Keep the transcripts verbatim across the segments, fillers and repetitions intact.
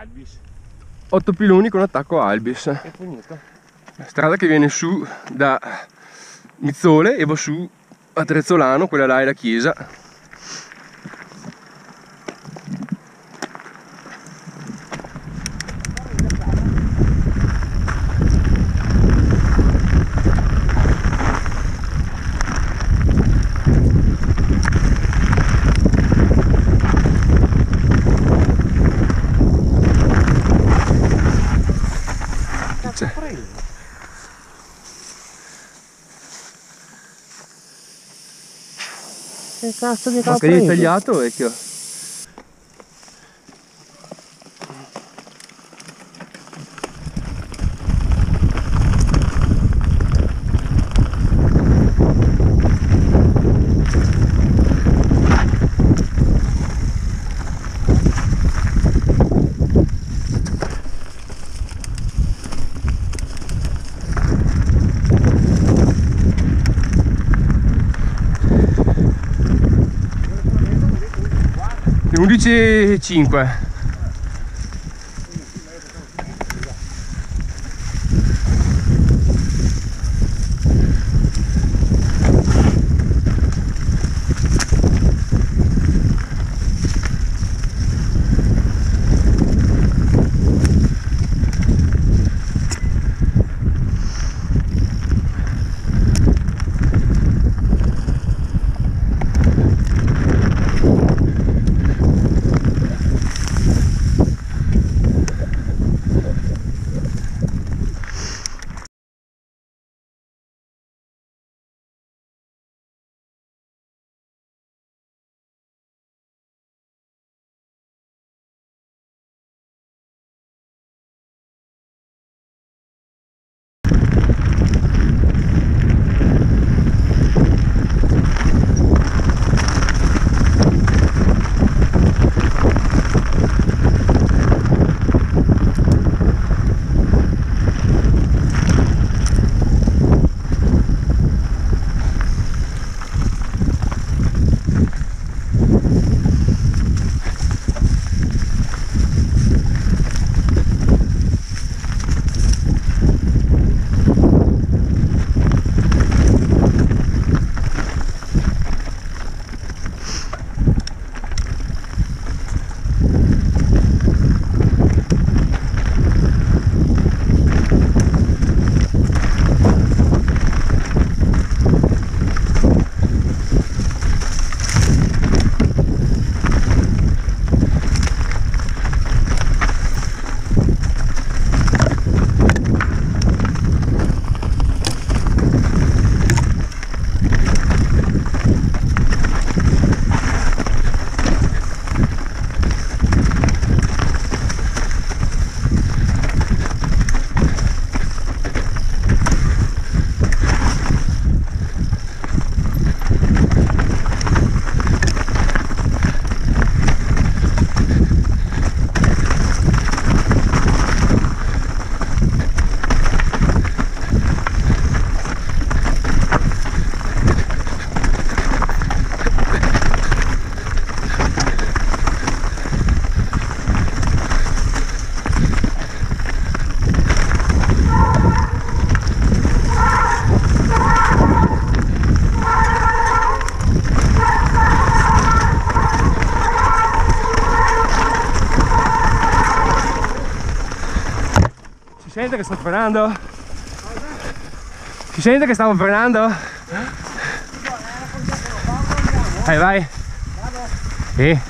Albis. Otto Piloni con attacco a Albis. È finito. La strada che viene su da Mizzole e va su a Trezzolano, quella là è la chiesa. Che cazzo di cazzo? Che hai tagliato, vecchio? undici e cinque. Si sente che sto frenando? Si sente che stavo frenando? Vai, vai! Sì!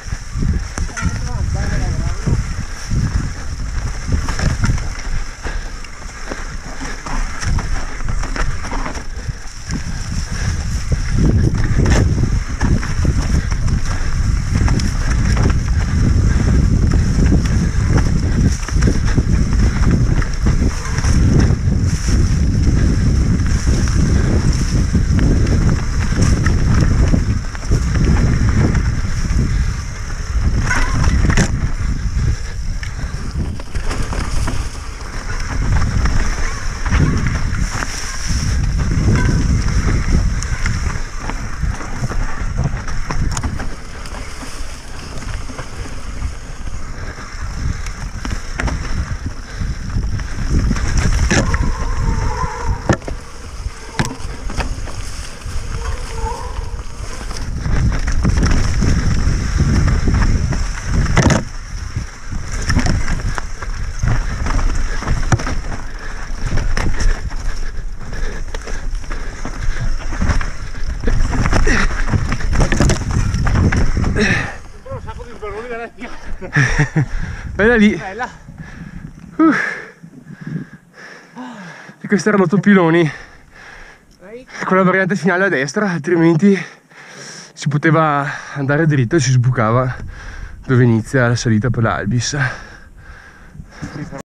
Bella lì. Bella. Uh. E questo era l'Otto Piloni. Con la variante finale a destra, altrimenti si poteva andare dritto e si sbucava dove inizia la salita per l'Albis.